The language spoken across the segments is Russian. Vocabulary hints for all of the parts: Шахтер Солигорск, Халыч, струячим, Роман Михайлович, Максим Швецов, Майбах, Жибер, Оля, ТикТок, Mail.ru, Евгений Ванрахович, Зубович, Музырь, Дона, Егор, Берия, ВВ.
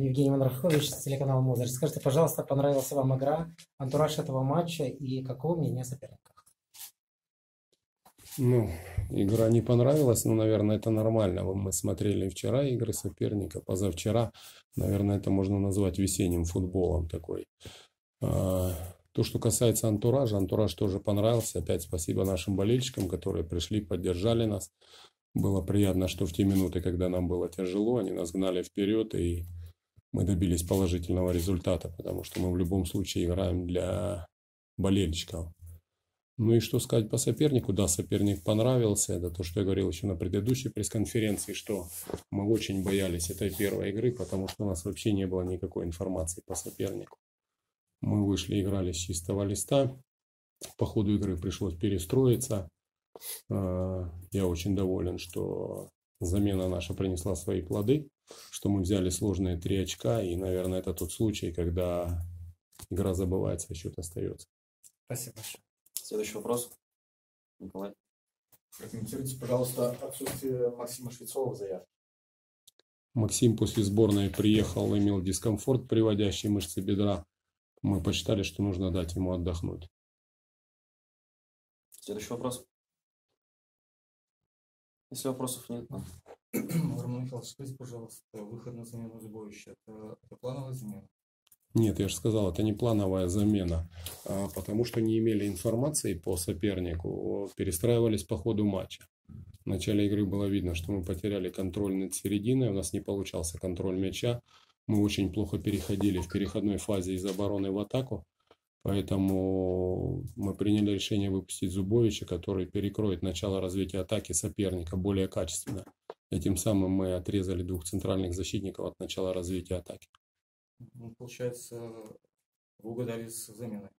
Евгений Ванрахович с телеканала «Музырь». Скажите, пожалуйста, понравилась вам игра, антураж этого матча и какого мнения о соперниках? Ну, игра не понравилась, но, наверное, это нормально. Мы смотрели вчера игры соперника, позавчера. Наверное, это можно назвать весенним футболом такой. То, что касается антуража, антураж тоже понравился. Опять спасибо нашим болельщикам, которые пришли, поддержали нас. Было приятно, что в те минуты, когда нам было тяжело, они нас гнали вперед, и мы добились положительного результата, потому что мы в любом случае играем для болельщиков. Ну и что сказать по сопернику? Да, соперник понравился. Это то, что я говорил еще на предыдущей пресс-конференции, что мы очень боялись этой первой игры, потому что у нас вообще не было никакой информации по сопернику. Мы вышли, играли с чистого листа. По ходу игры пришлось перестроиться. Я очень доволен, что замена наша принесла свои плоды, что мы взяли сложные 3 очка, и, наверное, это тот случай, когда игра забывается, а счет остается. Спасибо большое. Следующий вопрос. Николай. Прокомментируйте, пожалуйста, отсутствие Максима Швецова в заявке. Максим после сборной приехал, имел дискомфорт, приводящий мышцы бедра. Мы посчитали, что нужно дать ему отдохнуть. Следующий вопрос. Если вопросов нет, то... Роман Михайлович, скажите, пожалуйста, выход на замену Зубовича — это плановая замена? Нет, я же сказал, это не плановая замена, потому что не имели информации по сопернику, перестраивались по ходу матча. В начале игры было видно, что мы потеряли контроль над серединой, у нас не получался контроль мяча, мы очень плохо переходили в переходной фазе из обороны в атаку. Поэтому мы приняли решение выпустить Зубовича, который перекроет начало развития атаки соперника более качественно. И тем самым мы отрезали 2 центральных защитников от начала развития атаки. Ну, получается, вы угадали с заменой.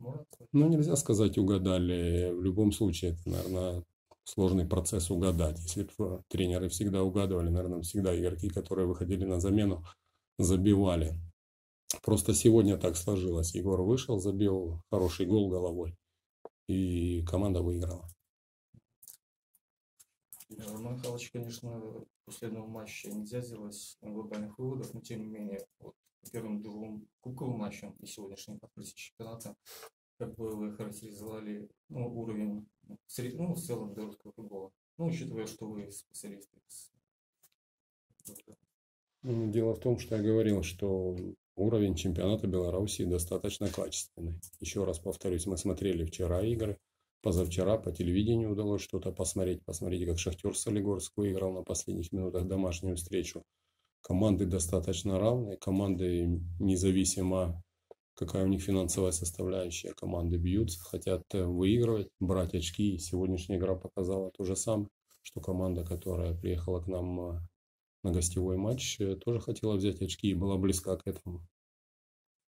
Ну, нельзя сказать угадали. В любом случае, это, наверное, сложный процесс угадать. Если бы тренеры всегда угадывали, наверное, всегда игроки, которые выходили на замену, забивали. Просто сегодня так сложилось. Егор вышел, забил хороший гол головой, и команда выиграла. Роман Халыч, конечно, после одного матча нельзя сделать глобальных выводов, но тем не менее, вот, первым 2 кубковым матчем и сегодняшним открытием чемпионата, как бы вы характеризовали, ну, уровень среднего, ну, в целом белорусского футбола, ну, учитывая, что вы специалисты? Дело в том, что я говорил, что уровень чемпионата Беларуси достаточно качественный. Еще раз повторюсь, мы смотрели вчера игры, позавчера по телевидению удалось что-то посмотреть. Посмотрите, как Шахтер Солигорск выиграл на последних минутах домашнюю встречу. Команды достаточно равные, команды независимо, какая у них финансовая составляющая, команды бьются, хотят выигрывать, брать очки. И сегодняшняя игра показала то же самое, что команда, которая приехала к нам на гостевой матч, тоже хотела взять очки и была близка к этому.